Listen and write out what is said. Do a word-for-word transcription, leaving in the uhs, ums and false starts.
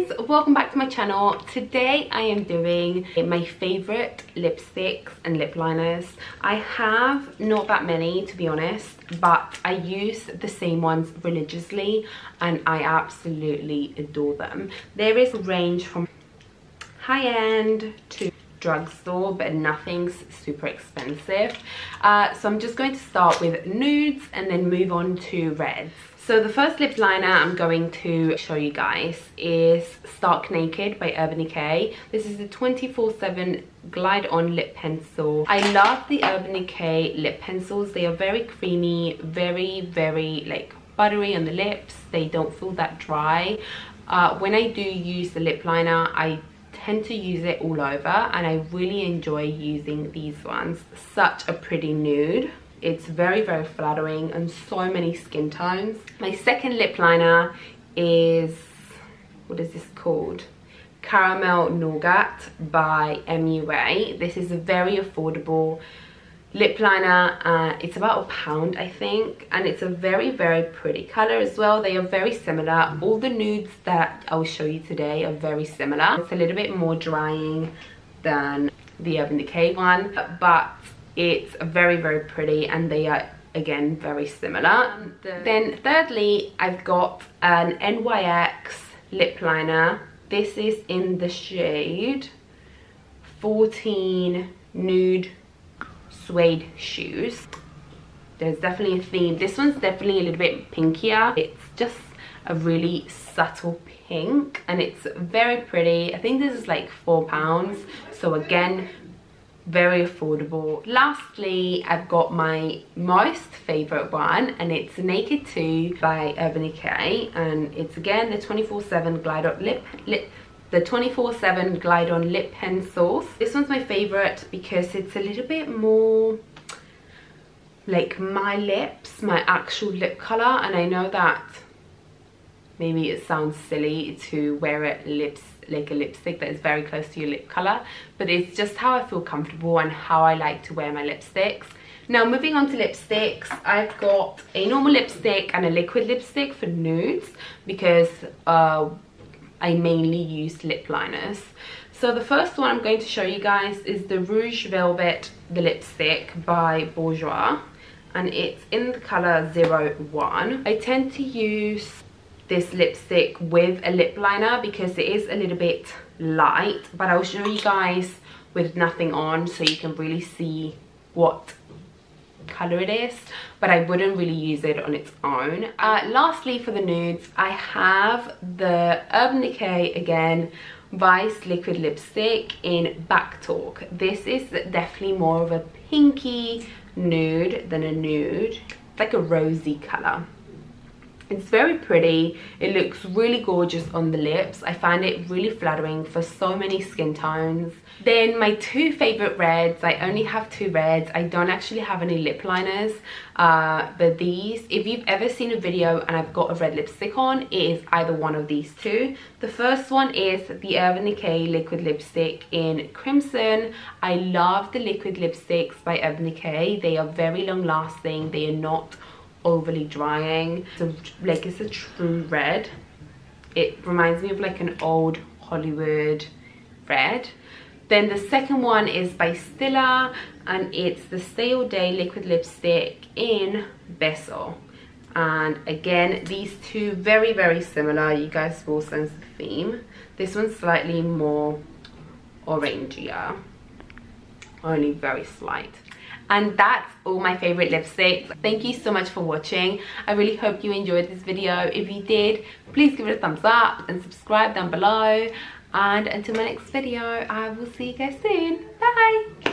guys, welcome back to my channel. Today I am doing my favorite lipsticks and lip liners. I have not that many, to be honest, but I use the same ones religiously and I absolutely adore them. There is a range from high-end to drugstore, but nothing's super expensive. Uh, so I'm just going to start with nudes and then move on to reds. So the first lip liner I'm going to show you guys is Stark Naked by Urban Decay. This is the twenty-four seven Glide-On Lip Pencil. I love the Urban Decay lip pencils. They are very creamy, very, very like buttery on the lips. They don't feel that dry. Uh, when I do use the lip liner, I tend to use it all over and I really enjoy using these ones. Such a pretty nude. It's very, very flattering and so many skin tones. My second lip liner is, what is this called? Caramel Nougat by M U A. This is a very affordable lip liner. Uh, it's about a pound, I think. And it's a very, very pretty color as well. They are very similar. All the nudes that I will show you today are very similar. It's a little bit more drying than the Urban Decay one, but it's very, very pretty and they are again very similar. Then thirdly, I've got an N Y X lip liner. This is in the shade fourteen Nude Suede Shoes. There's definitely a theme. This one's definitely a little bit pinkier. It's just a really subtle pink and it's very pretty. I think this is like four pounds, so again very affordable. Lastly, I've got my most favorite one and it's Naked two by Urban Decay, and it's again the twenty-four seven glide on lip lip the twenty-four seven glide on lip pencils. This one's my favorite because it's a little bit more like my lips, my actual lip color, and I know that maybe it sounds silly to wear it lips like a lipstick that is very close to your lip color, but it's just how I feel comfortable and how I like to wear my lipsticks. Now moving on to lipsticks, I've got a normal lipstick and a liquid lipstick for nudes because uh, I mainly use lip liners. So the first one I'm going to show you guys is the Rouge Velvet the lipstick by Bourjois, and it's in the color zero one. I tend to use this lipstick with a lip liner because it is a little bit light, but I'll show you guys with nothing on so you can really see what color it is, but I wouldn't really use it on its own. Uh, lastly for the nudes, I have the Urban Decay again Vice Liquid Lipstick in Backtalk. This is definitely more of a pinky nude than a nude. It's like a rosy color. It's very pretty. It looks really gorgeous on the lips. I find it really flattering for so many skin tones. Then my two favorite reds. I only have two reds. I don't actually have any lip liners, uh, but these, if you've ever seen a video and I've got a red lipstick on, it is either one of these two. The first one is the Urban Decay Liquid Lipstick in Crimson. I love the liquid lipsticks by Urban Decay. They are very long lasting. They are not overly drying. So like, it's a true red. It reminds me of like an old Hollywood red. Then the second one is by Stila and it's the Stay All Day Liquid Lipstick in Vessel, and again these two very, very similar. You guys will sense the theme. This one's slightly more orangier, only very slight. And that's all my favorite lipsticks. Thank you so much for watching. I really hope you enjoyed this video. If you did, please give it a thumbs up and subscribe down below. And until my next video, I will see you guys soon. Bye.